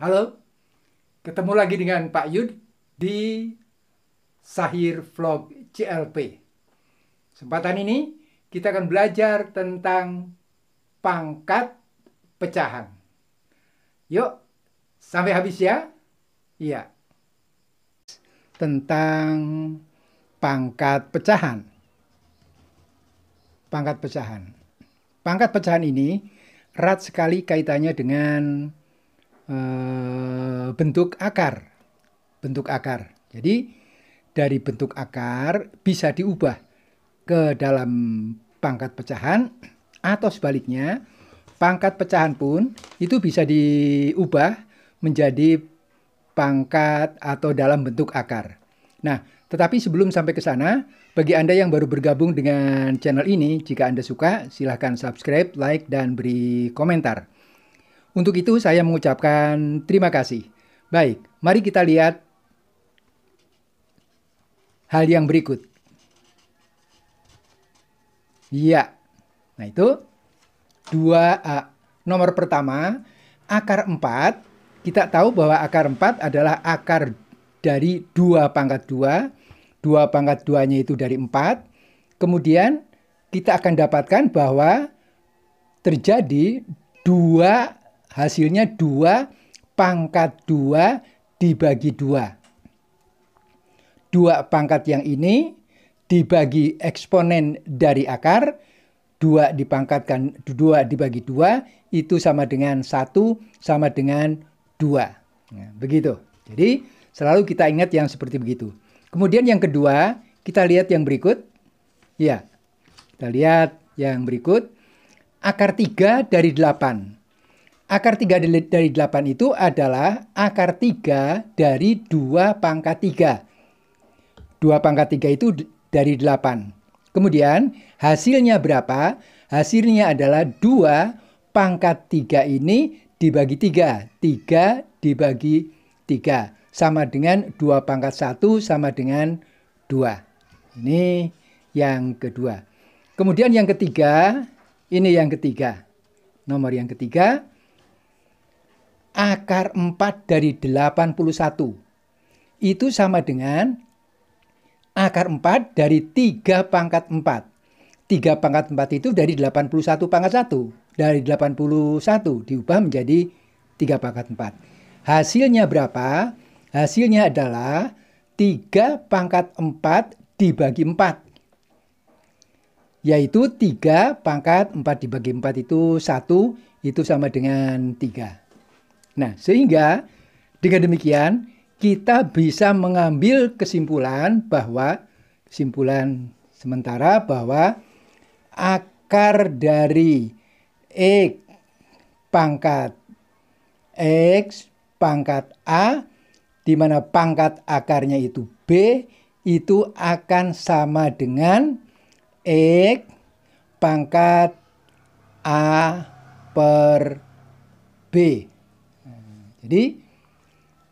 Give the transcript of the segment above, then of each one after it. Halo, ketemu lagi dengan Pak Yud di Sahir Vlog CLP. Kesempatan ini kita akan belajar tentang pangkat pecahan. Yuk, sampai habis ya. Iya. Tentang pangkat pecahan. Pangkat pecahan. Pangkat pecahan ini erat sekali kaitannya dengan bentuk akar. Bentuk akar. Jadi dari bentuk akar bisa diubah ke dalam pangkat pecahan atau sebaliknya, pangkat pecahan pun itu bisa diubah menjadi pangkat atau dalam bentuk akar. Nah, tetapi sebelum sampai ke sana, bagi Anda yang baru bergabung dengan channel ini, jika Anda suka, silahkan subscribe, like, dan beri komentar. Untuk itu saya mengucapkan terima kasih. Baik, mari kita lihat hal yang berikut. Iya, nah itu 2A. Nomor pertama, akar 4. Kita tahu bahwa akar 4 adalah akar dari 2 pangkat 2. 2 pangkat 2-nya itu dari 4. Kemudian kita akan dapatkan bahwa terjadi hasilnya 2 pangkat 2 dibagi 2. 2 pangkat yang ini dibagi eksponen dari akar, 2 dipangkatkan, 2 dibagi 2 itu sama dengan 1 sama dengan 2. Nah, begitu. Jadi selalu kita ingat yang seperti begitu. Kemudian yang kedua, kita lihat yang berikut. Ya, kita lihat yang berikut. Akar 3 dari 8. Akar 3 dari 8 itu adalah akar 3 dari 2 pangkat 3. 2 pangkat 3 itu dari 8. Kemudian hasilnya berapa? Hasilnya adalah 2 pangkat 3 ini dibagi 3. 3 dibagi 3. Sama dengan 2 pangkat 1 sama dengan 2. Ini yang kedua. Kemudian yang ketiga. Ini yang ketiga. Nomor yang ketiga. Akar 4 dari 81 itu sama dengan akar 4 dari 3 pangkat 4. 3 pangkat 4 itu dari 81 pangkat 1. Dari 81 diubah menjadi 3 pangkat 4. Hasilnya berapa? Hasilnya adalah 3 pangkat 4 dibagi 4. Yaitu 3 pangkat 4 dibagi 4 itu 1, itu sama dengan 3. Nah, sehingga dengan demikian kita bisa mengambil kesimpulan sementara bahwa akar dari X pangkat A, di mana pangkat akarnya itu B, itu akan sama dengan X pangkat A per B. Jadi,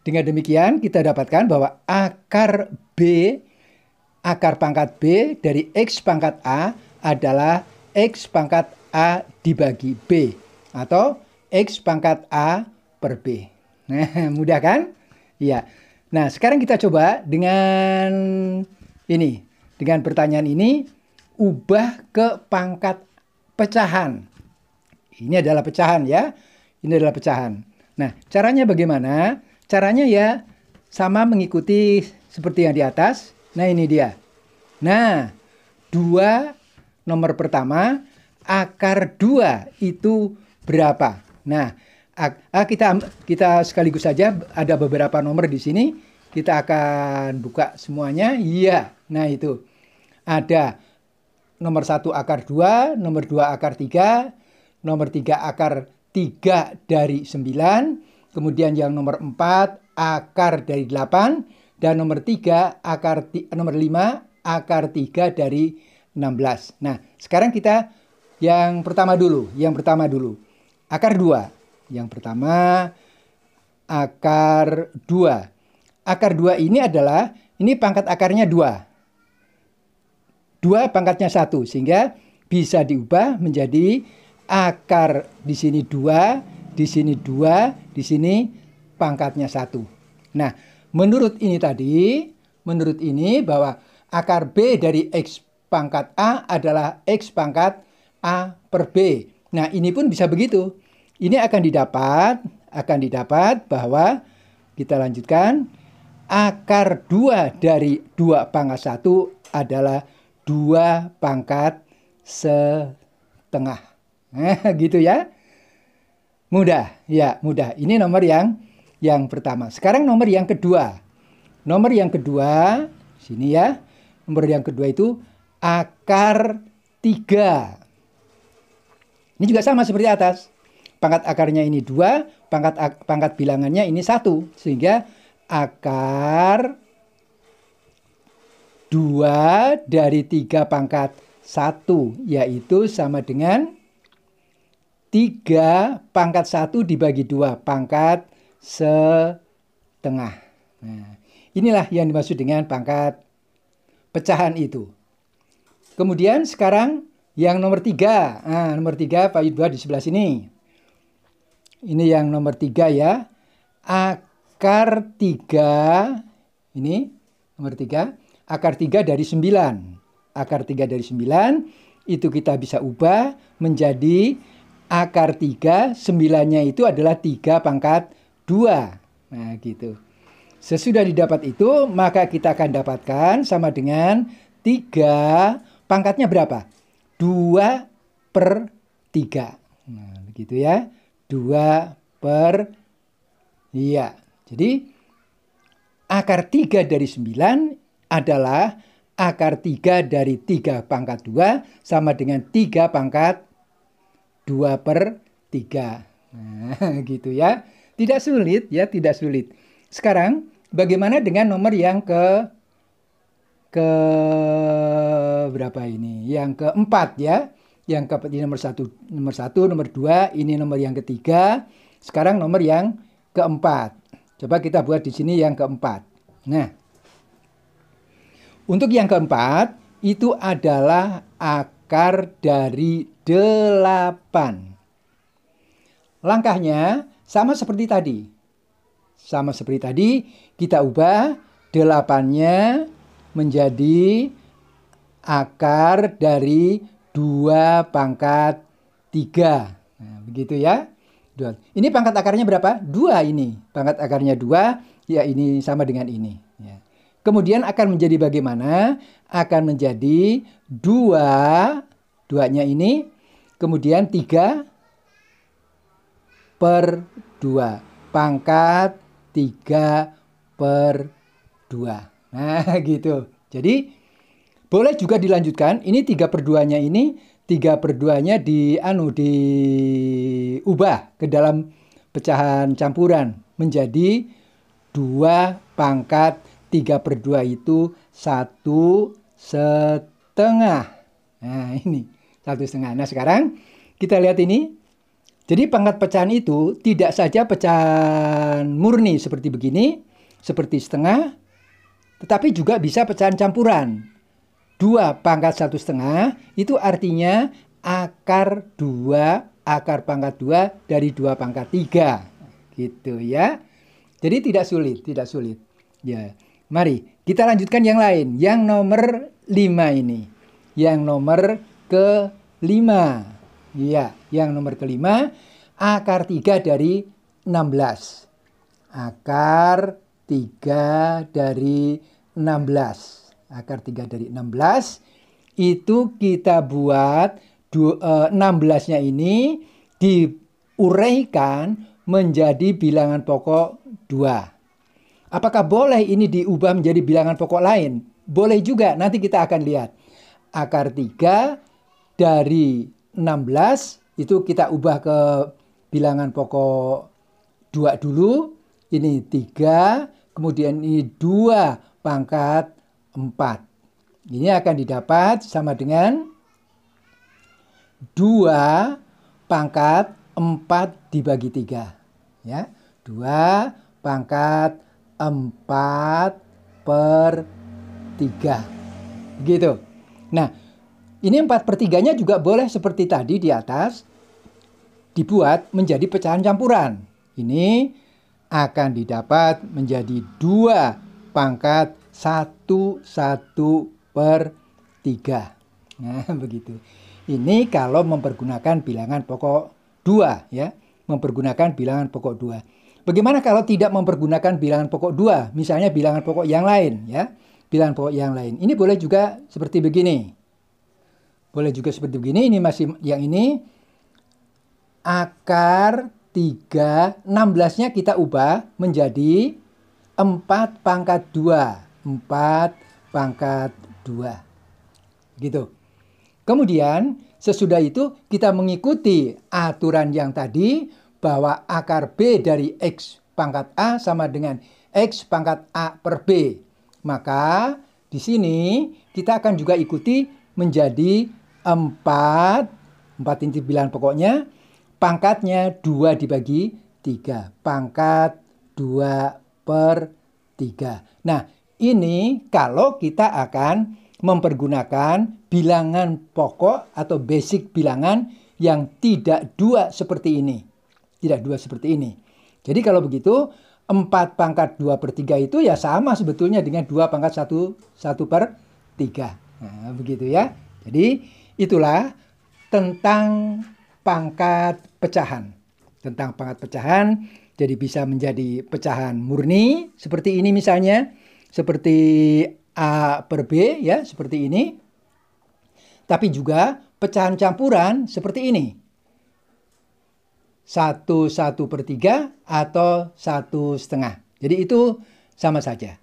dengan demikian kita dapatkan bahwa akar pangkat B dari X pangkat A adalah X pangkat A dibagi B. Atau X pangkat A per B. Nah, mudah kan? Iya. Nah, sekarang kita coba dengan ini. Dengan pertanyaan ini, ubah ke pangkat pecahan. Ini adalah pecahan ya. Ini adalah pecahan. Nah, caranya bagaimana? Caranya ya sama mengikuti seperti yang di atas. Nah, ini dia. Nah, 2 nomor pertama, akar 2 itu berapa? Nah, kita sekaligus saja ada beberapa nomor di sini. Kita akan buka semuanya. Iya, nah itu. Ada nomor 1 akar 2, nomor 2 akar 3, nomor 3 akar 3 dari 9, kemudian yang nomor 4 akar dari 8, dan nomor 3 nomor 5 akar 3 dari 16. Nah, sekarang kita yang pertama dulu. Akar 2. Yang pertama akar 2. Akar 2 ini adalah pangkat akarnya 2. 2 pangkatnya 1 sehingga bisa diubah menjadi akar di sini 2, di sini 2, di sini pangkatnya satu. Nah, menurut ini bahwa akar B dari X pangkat A adalah X pangkat A per B. Nah, ini pun bisa begitu. Ini akan didapat bahwa, kita lanjutkan, akar 2 dari 2 pangkat 1 adalah 2 pangkat setengah. Nah, gitu ya. Mudah, ya mudah. Ini nomor yang pertama. Sekarang nomor yang kedua. Nomor yang kedua, sini ya. Nomor yang kedua itu akar 3. Ini juga sama seperti atas. Pangkat akarnya ini 2, pangkat bilangannya ini 1. Sehingga akar 2 dari 3 pangkat 1. Yaitu sama dengan 3 pangkat 1 dibagi 2. Pangkat setengah. Nah, inilah yang dimaksud dengan pangkat pecahan itu. Kemudian sekarang yang nomor 3. Nah, nomor 3 Pak Yud buat di sebelah sini. Ini yang nomor 3 ya. Akar 3. Ini nomor 3. Akar 3 dari 9. Akar 3 dari 9. Itu kita bisa ubah menjadi akar 3. 9-nya itu adalah 3 pangkat 2. Nah gitu. Sesudah didapat itu, maka kita akan dapatkan sama dengan 3. Pangkatnya berapa? 2 per 3. Nah begitu ya. 2 per, jadi akar 3 dari 9 adalah akar 3 dari 3 pangkat 2 sama dengan 3 pangkat 2 per 3. Nah, gitu ya. Tidak sulit ya, tidak sulit. Sekarang bagaimana dengan nomor yang ke berapa ini? Yang keempat ya. Yang keempat ini nomor satu, nomor 2, ini nomor yang ketiga. Sekarang nomor yang keempat. Coba kita buat di sini yang keempat. Nah, untuk yang keempat itu adalah akar dari 8. Langkahnya sama seperti tadi. Sama seperti tadi, kita ubah 8-nya menjadi akar dari 2 pangkat 3. Nah, begitu ya. Ini pangkat akarnya berapa? 2 ini. Pangkat akarnya 2, ya ini sama dengan ini. Ya. Kemudian akan menjadi bagaimana? Akan menjadi 2, 2-nya ini, kemudian 3 per 2. Pangkat 3 per 2. Nah, gitu. Jadi, boleh juga dilanjutkan, ini 3 per 2-nya diubah ke dalam pecahan campuran menjadi 2 pangkat 3 per 2 itu 1/2. Nah ini 1/2. Nah sekarang kita lihat ini. Jadi pangkat pecahan itu tidak saja pecahan murni seperti begini, seperti setengah, tetapi juga bisa pecahan campuran. 2 pangkat 1/2 itu artinya akar 2, akar pangkat 2 dari 2 pangkat 3. Gitu ya. Jadi tidak sulit. Ya. Mari kita lanjutkan yang lain. Yang nomor 5 ini. Yang nomor kelima. Ya, yang nomor kelima akar 3 dari 16. Akar 3 dari 16. Akar 3 dari 16 itu kita buat 16-nya ini diuraikan menjadi bilangan pokok 2. Apakah boleh ini diubah menjadi bilangan pokok lain? Boleh juga, nanti kita akan lihat. Akar 3 dari 16 itu kita ubah ke bilangan pokok 2 dulu. Ini 3, kemudian ini 2 pangkat 4. Ini akan didapat sama dengan 2 pangkat 4 dibagi 3. Ya, 2 pangkat 4 per 3. Begitu. Nah, ini 4 per 3-nya juga boleh seperti tadi di atas dibuat menjadi pecahan campuran. Ini akan didapat menjadi 2 pangkat 1/1/3. Nah, begitu. Ini kalau mempergunakan bilangan pokok 2 ya, mempergunakan bilangan pokok 2. Bagaimana kalau tidak mempergunakan bilangan pokok 2, misalnya bilangan pokok yang lain ya, bilangan pokok yang lain. Ini boleh juga seperti begini. Boleh juga seperti begini, ini masih yang ini akar 3, 16-nya kita ubah menjadi 4 pangkat 2. Gitu. Kemudian sesudah itu kita mengikuti aturan yang tadi bahwa akar B dari X pangkat A sama dengan X pangkat A per B. Maka di sini kita akan juga ikuti menjadi 4 inti bilangan pokoknya, pangkatnya 2 dibagi 3. Pangkat 2/3. Nah, ini kalau kita akan mempergunakan bilangan pokok atau basic bilangan yang tidak 2 seperti ini. Tidak 2 seperti ini. Jadi kalau begitu, 4 pangkat 2/3 itu ya sama sebetulnya dengan 2 pangkat 1/3. Nah, begitu ya. Jadi itulah tentang pangkat pecahan. Tentang pangkat pecahan. Jadi bisa menjadi pecahan murni seperti ini misalnya, seperti A per B ya, seperti ini. Tapi juga pecahan campuran seperti ini. 1/1/3 atau 1/2. Jadi itu sama saja.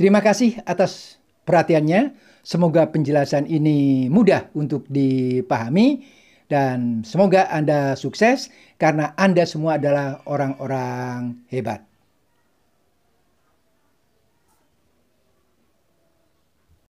Terima kasih atas perhatiannya. Semoga penjelasan ini mudah untuk dipahami. Dan semoga Anda sukses karena Anda semua adalah orang-orang hebat.